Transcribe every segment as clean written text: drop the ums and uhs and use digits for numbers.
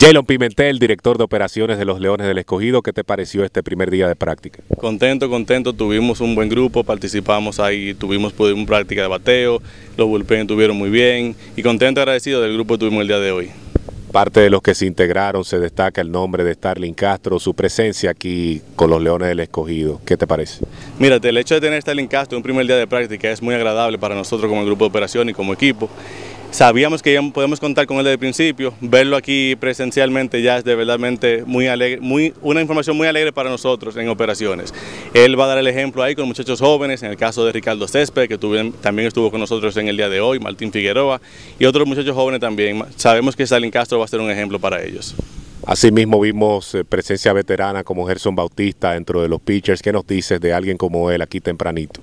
Jalen Pimentel, director de operaciones de los Leones del Escogido, ¿qué te pareció este primer día de práctica? Contento, contento, tuvimos un buen grupo, participamos ahí, pudimos práctica de bateo, los bullpen tuvieron muy bien y contento, agradecido del grupo que tuvimos el día de hoy. Parte de los que se integraron se destaca el nombre de Starlin Castro, su presencia aquí con los Leones del Escogido, ¿qué te parece? Mírate, el hecho de tener a Starlin Castro en un primer día de práctica es muy agradable para nosotros como el grupo de operaciones y como equipo. Sabíamos que ya podemos contar con él desde el principio, verlo aquí presencialmente ya es de verdad muy alegre, una información muy alegre para nosotros en operaciones. Él va a dar el ejemplo ahí con muchachos jóvenes, en el caso de Ricardo Césped, que también estuvo con nosotros en el día de hoy, Martín Figueroa y otros muchachos jóvenes también. Sabemos que Starlin Castro va a ser un ejemplo para ellos. Asimismo vimos presencia veterana como Gerson Bautista dentro de los pitchers. ¿Qué nos dices de alguien como él aquí tempranito?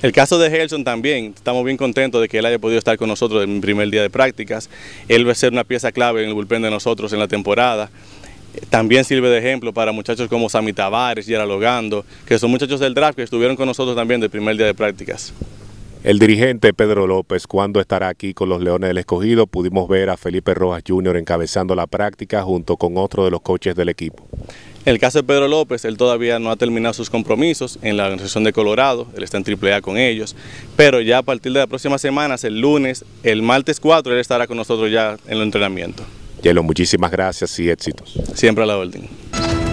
El caso de Gerson también, estamos bien contentos de que él haya podido estar con nosotros en el primer día de prácticas. Él va a ser una pieza clave en el bullpen de nosotros en la temporada. También sirve de ejemplo para muchachos como Sammy Tavares, Yara Logando, que son muchachos del draft que estuvieron con nosotros también del primer día de prácticas. El dirigente Pedro López, ¿cuándo estará aquí con los Leones del Escogido? Pudimos ver a Felipe Rojas Jr. encabezando la práctica junto con otro de los coaches del equipo. En el caso de Pedro López, él todavía no ha terminado sus compromisos en la organización de Colorado, él está en AAA con ellos, pero ya a partir de las próximas semanas, el lunes, el martes 4, él estará con nosotros ya en el entrenamiento. Yelo, muchísimas gracias y éxitos. Siempre a la orden.